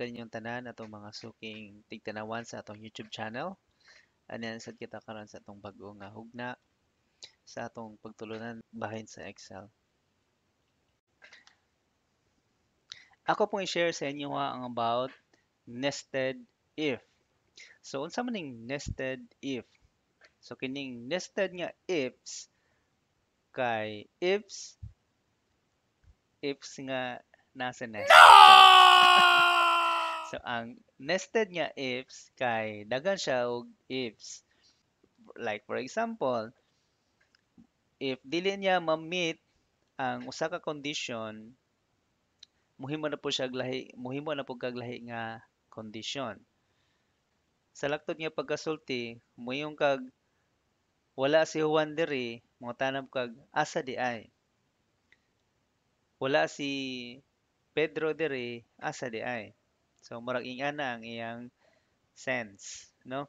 kaninyong tanan atong mga suking tigtanawan sa atong YouTube channel. Anan sad kita karon sa atong bag-o nga hugna sa atong pagtulunan bahin sa Excel. Ako pong i-share sa inyo ang about nested if. So unsa man ning nested if? So kining nested nga ifs kay ifs nga nasa nest. No! So, ang nested nga ifs kay dagan siya og ifs. Like, for example, if dili niya ma-meet ang usa ka condition, muhimo na po kag lahi nga condition. Sa laktod nga pagkasulti, muhimo kag wala si Juan diri, mangutan kag asa di ay. Wala si Pedro diri, asa di ay. So, murag ingana ang iyang sense, no?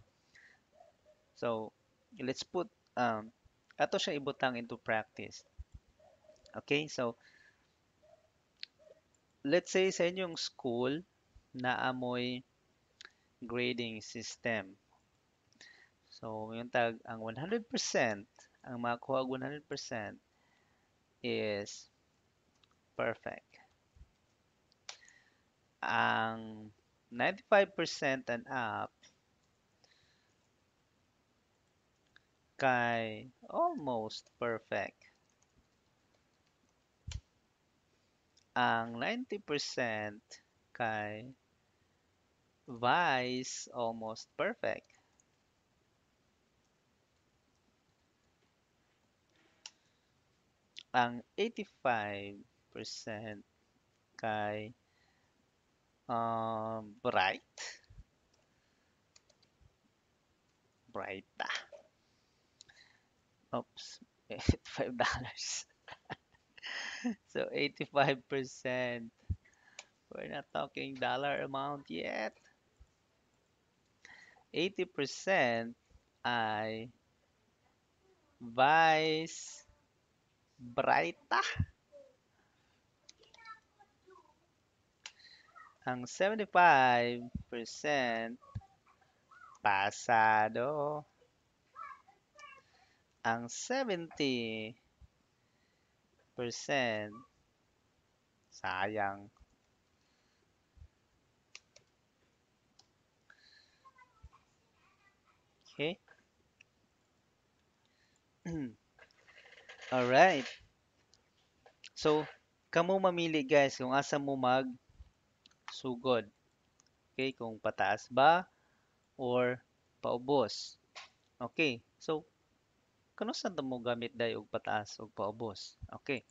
So, let's put, ato siya ibutang into practice. Okay, so, let's say sa inyong school na amoy grading system. So, yung tag, ang 100%, ang makuha 100% is perfect. Ang 95% and up kay almost perfect. Ang 90% kay vice almost perfect. Ang 85% kay bright. Oops, $85. So 85%. We're not talking dollar amount yet. 80% ay vice brighta. Ang 75% pasado. Ang 70% sayang. Okay. All right. So, kamo mamili guys kung asa mo mag sugod. Okay, kung pataas ba or paubos. Okay, so kano sa mo gamit day og pataas og paubos. Okay.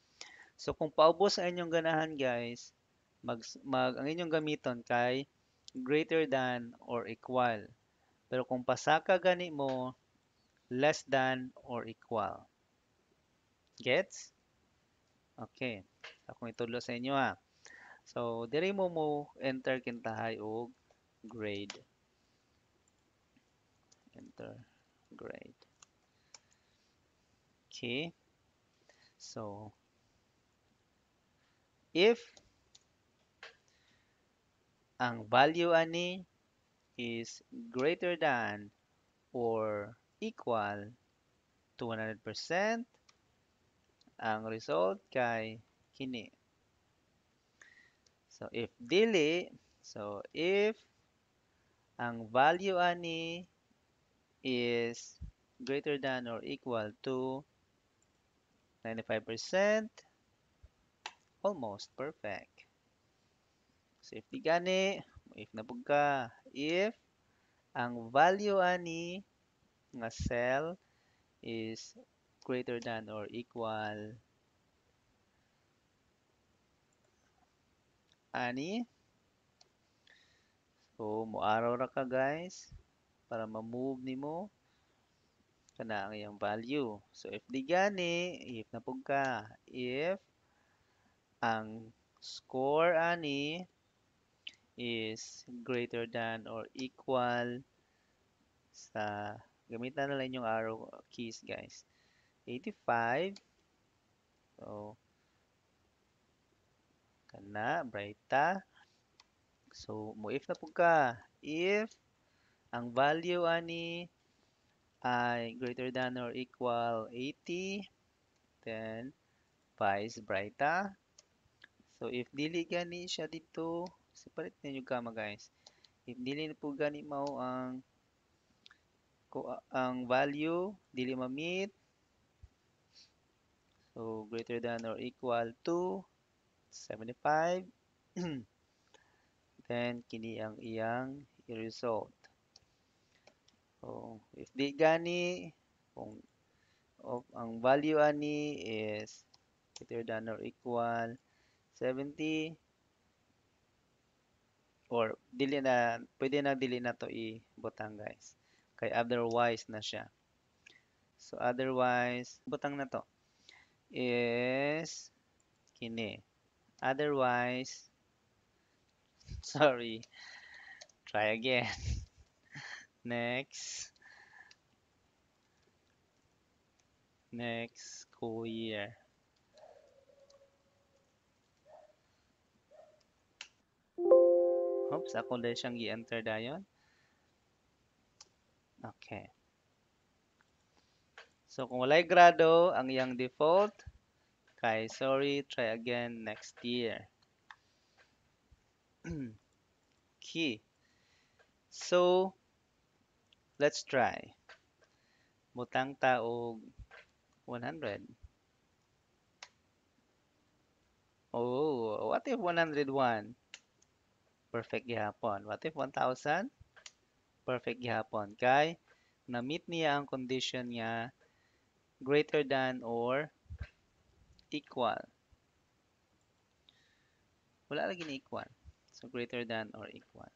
So kung paubos ang inyong ganahan guys, ang inyong gamiton kay greater than or equal. Pero kung pasaka gani mo less than or equal. Gets? Okay. Akong itudlo sa inyo ha. So, diri mo enter kintahay og grade. Enter grade. Okay. So, if ang value ani is greater than or equal to 100%, ang result kay kini. So, if dili, so if ang value ani is greater than or equal to 95%, almost perfect. So, if di gani, if napug ka, if ang value ani nga cell is greater than or equal ani. So, muaraw ra ka guys para ma-move nimo kana ang iyang value. So, if di gani, if napug ka, if ang score ani is greater than or equal sa gamitan na lang yung arrow keys guys. 85. So, kana, brighta. So, mo-if na po ka. If ang value ani ay greater than or equal 80, then vice brighta. So, if dili gani siya dito, separate ninyo kama guys. If dili na po gani mao ang value, dili ma-meet. So, greater than or equal to 75. Then, kini ang iyang result. So, if di gani, kung ang value ani is greater than or equal 70, or dili na, pwede na dili na to i-butang guys. Kay otherwise na siya. So, otherwise, butang na to is kini. Otherwise, sorry, try again. next school year. Oops, ako na siyang i-enter dayon. Okay. So, kung walay grado, ang iyang default, kay sorry, try again next year. Key. So, let's try. Butang taog 100. Oh, what if 101? Perfect gihapon. What if 1,000? Perfect gihapon. Kay, na-meet niya ang condition niya greater than or equal. Wala lagi na equal. So, greater than or equal.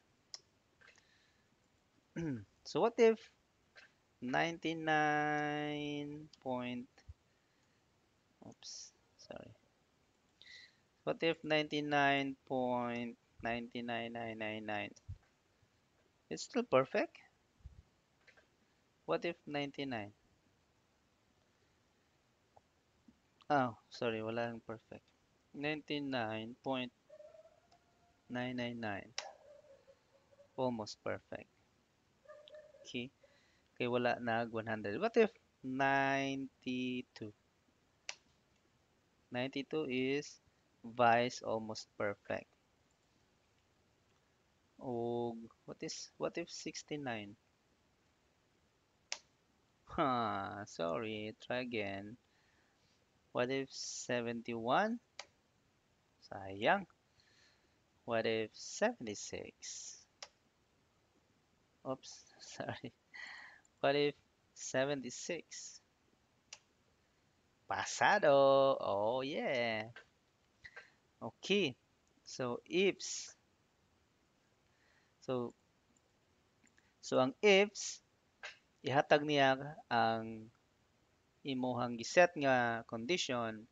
So, what if 99.99999? It's still perfect. What if 99? Oh, sorry, wala lang perfect. 99.999. Almost perfect. Okay. Okay, wala nag 100. What if 92? 92 is vice almost perfect. Oh, what if 69? Sorry, try again. What if 71? Sayang. What if 76? Oops, sorry. What if 76? Pasado. Oh yeah. Okay. So ifs. So ang ifs ihatag niya ang imuhang giset nga condition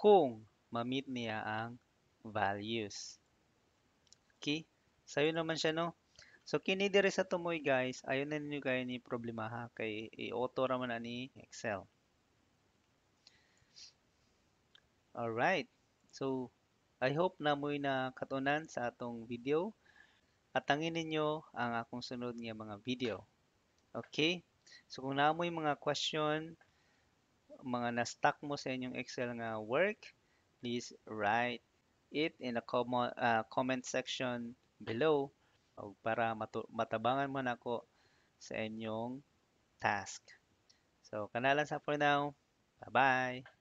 kung ma-meet niya ang values. Okay? Sayo naman siya, no? So kini diri sa tumoy guys, ayon na ninyo kayo ni problema ha kay i-auto ra man ani Excel. All right. So I hope na mo'y nakatunan sa atong video. Atangin ninyo ang akong sunod nga mga video. Okay? So kung naamoy mga question, mga na-stuck mo sa inyong Excel nga work, please write it in the comment section below para matabangan mo na ako sa inyong task. So, kana lang sa for now. Bye-bye!